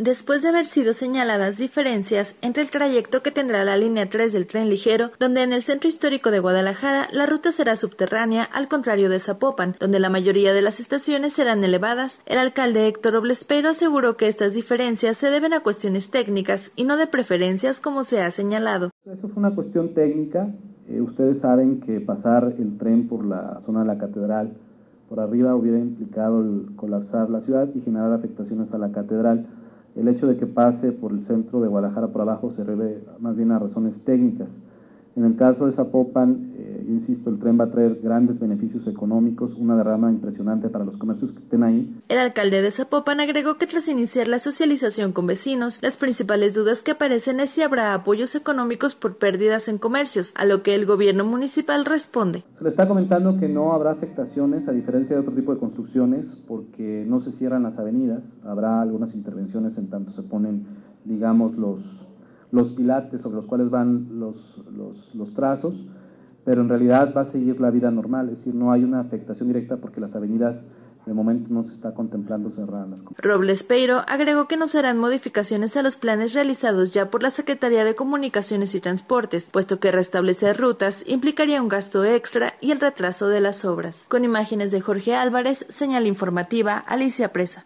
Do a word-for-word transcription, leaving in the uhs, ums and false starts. después de haber sido señaladas diferencias entre el trayecto que tendrá la línea tres del tren ligero, donde en el centro histórico de Guadalajara la ruta será subterránea, al contrario de Zapopan, donde la mayoría de las estaciones serán elevadas. El alcalde Héctor Robles Peiro aseguró que estas diferencias se deben a cuestiones técnicas y no de preferencias, como se ha señalado. Eso fue una cuestión técnica. Eh, ustedes saben que pasar el tren por la zona de la Catedral por arriba hubiera implicado el colapsar la ciudad y generar afectaciones a la Catedral. El hecho de que pase por el centro de Guadalajara por abajo se debe más bien a razones técnicas. En el caso de Zapopan, eh, insisto, el tren va a traer grandes beneficios económicos, una derrama impresionante para los comercios que estén ahí. El alcalde de Zapopan agregó que tras iniciar la socialización con vecinos, las principales dudas que aparecen es si habrá apoyos económicos por pérdidas en comercios, a lo que el gobierno municipal responde. Se le está comentando que no habrá afectaciones, a diferencia de otro tipo de construcciones, porque no se cierran las avenidas, habrá algunas intervenciones en tanto se ponen, digamos, los... los pilates sobre los cuales van los, los, los trazos, pero en realidad va a seguir la vida normal, es decir, no hay una afectación directa porque las avenidas de momento no se está contemplando cerrarlas. Robles Peiro agregó que no serán modificaciones a los planes realizados ya por la Secretaría de Comunicaciones y Transportes, puesto que restablecer rutas implicaría un gasto extra y el retraso de las obras. Con imágenes de Jorge Álvarez, Señal Informativa, Alicia Presa.